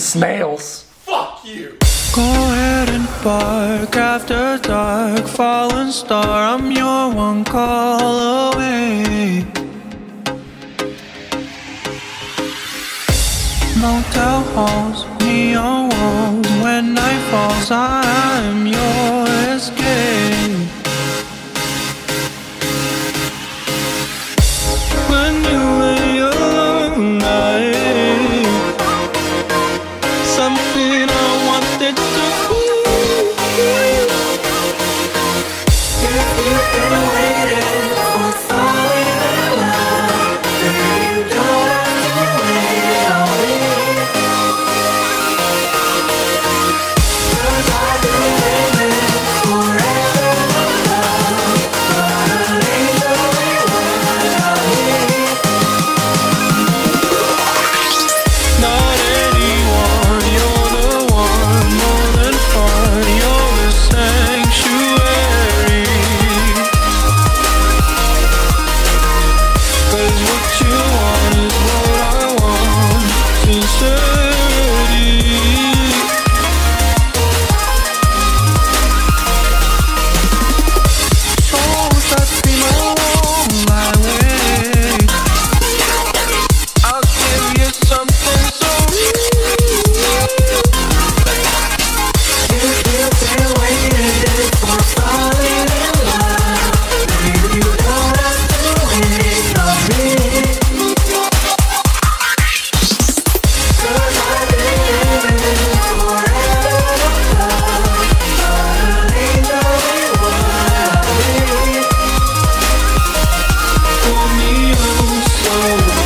Snails. Fuck you. Go ahead and bark after dark, fallen star, I'm your one call away. Motel halls, neon walls, when night falls, I'm your escape. When you and your long night, something I wanted to be. If you've been waiting for falling in love, then you don't have to wait on me. Cause I've been living forever in love, but I'm legally one out here. Not anyone, you're the one, more than fun, you're the sanctuary. Cause what you want is what I want, sincerity. Souls that seem along my way, I'll give you something so real. If you've been waiting for falling in love, then you don't have to wait on me. Cause I've been living forever in love, but I'm legally one out here. For me, I'm so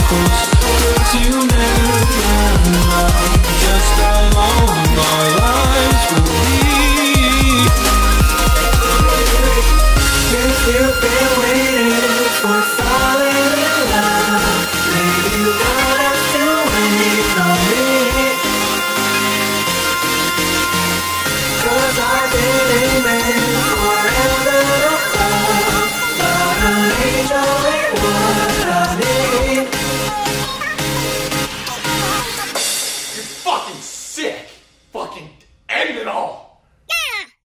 close, cause you never found love, just how long our lives will be. If you've been waiting for